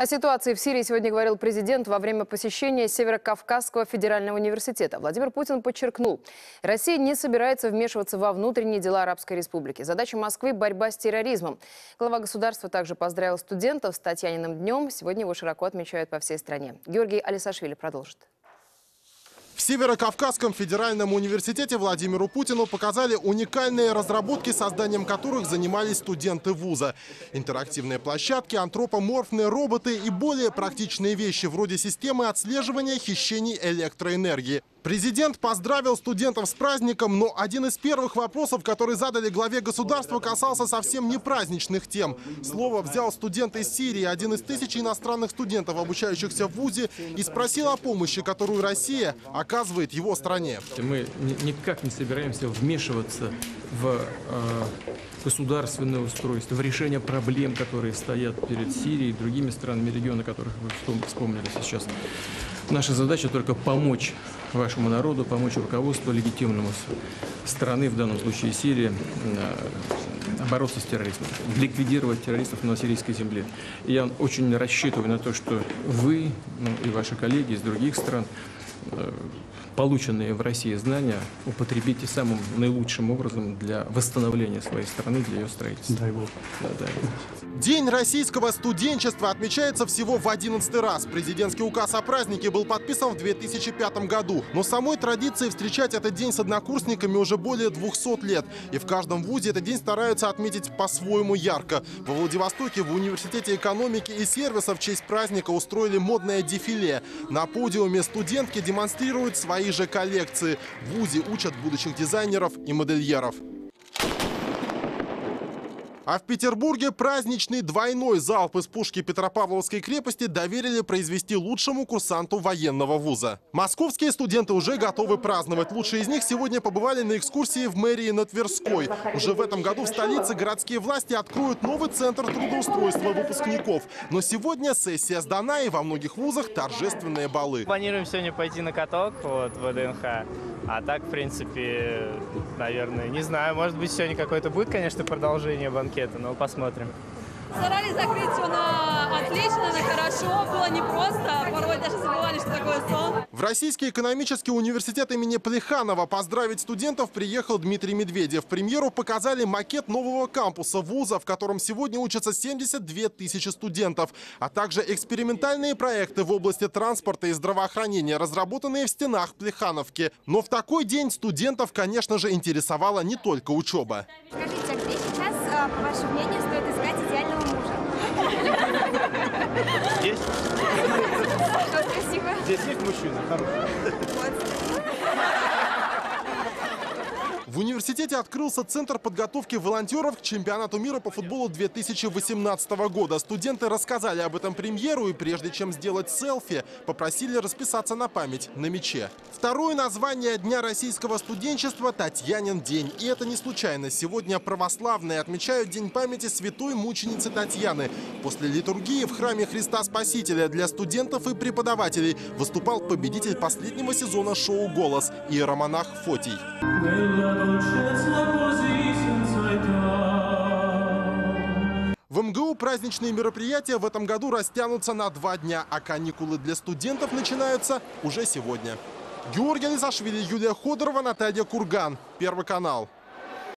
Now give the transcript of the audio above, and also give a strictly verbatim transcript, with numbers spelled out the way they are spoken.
О ситуации в Сирии сегодня говорил президент во время посещения Северокавказского федерального университета. Владимир Путин подчеркнул, Россия не собирается вмешиваться во внутренние дела Арабской Республики. Задача Москвы – борьба с терроризмом. Глава государства также поздравил студентов с Татьяниным днем. Сегодня его широко отмечают по всей стране. Георгий Алисашвили продолжит. В Северокавказском федеральном университете Владимиру Путину показали уникальные разработки, созданием которых занимались студенты вуза. Интерактивные площадки, антропоморфные роботы и более практичные вещи вроде системы отслеживания хищений электроэнергии. Президент поздравил студентов с праздником, но один из первых вопросов, который задали главе государства, касался совсем не праздничных тем. Слово взял студент из Сирии, один из тысячи иностранных студентов, обучающихся в вузе, и спросил о помощи, которую Россия оказывает его стране. Мы никак не собираемся вмешиваться в государственное устройство, в решение проблем, которые стоят перед Сирией и другими странами региона, которых вы вспомнили сейчас. Наша задача только помочь вашему народу, помочь руководству легитимному страны, в данном случае Сирии, бороться с терроризмом, ликвидировать террористов на сирийской земле. И я очень рассчитываю на то, что вы, ну, и ваши коллеги из других стран, полученные в России знания употребите самым наилучшим образом для восстановления своей страны, для ее строительства. Дай Бог. Да, дай Бог. День российского студенчества отмечается всего в одиннадцатый раз. Президентский указ о празднике был подписан в две тысячи пятом году. Но самой традиции встречать этот день с однокурсниками уже более двухсот лет. И в каждом вузе этот день стараются отметить по-своему ярко. Во Владивостоке в Университете экономики и сервиса в честь праздника устроили модное дефиле. На подиуме студентки демонстрируют свои Свои же коллекции. В вузе учат будущих дизайнеров и модельеров. А в Петербурге праздничный двойной залп из пушки Петропавловской крепости доверили произвести лучшему курсанту военного вуза. Московские студенты уже готовы праздновать. Лучшие из них сегодня побывали на экскурсии в мэрии на Тверской. Уже в этом году в столице городские власти откроют новый центр трудоустройства выпускников. Но сегодня сессия сдана, и во многих вузах торжественные балы. Планируем сегодня пойти на каток вот, в ВДНХ. А так, в принципе, наверное, не знаю, может быть, сегодня какое-то будет, конечно, продолжение банкета, но посмотрим. Старались закрыть все на отлично, на хорошо, было непросто, порой даже забывали, что такое сон. В Российский экономический университет имени Плеханова поздравить студентов приехал Дмитрий Медведев. Премьеру показали макет нового кампуса вуза, в котором сегодня учатся семьдесят две тысячи студентов, а также экспериментальные проекты в области транспорта и здравоохранения, разработанные в стенах Плехановки. Но в такой день студентов, конечно же, интересовала не только учеба. Скажите, а где сейчас, по вашему мнению, стоит искать идеального мужа? Здесь? Спасибо. Здесь есть мужчина, хороший. В университете открылся Центр подготовки волонтеров к чемпионату мира по футболу две тысячи восемнадцатого года. Студенты рассказали об этом премьеру и, прежде чем сделать селфи, попросили расписаться на память на мяче. Второе название Дня российского студенчества – Татьянин день. И это не случайно. Сегодня православные отмечают День памяти святой мученицы Татьяны. После литургии в Храме Христа Спасителя для студентов и преподавателей выступал победитель последнего сезона шоу «Голос» иеромонах Фотий. В МГУ праздничные мероприятия в этом году растянутся на два дня, а каникулы для студентов начинаются уже сегодня. Георгий Алисашвили, Юлия Ходорова, Наталья Курган. Первый канал.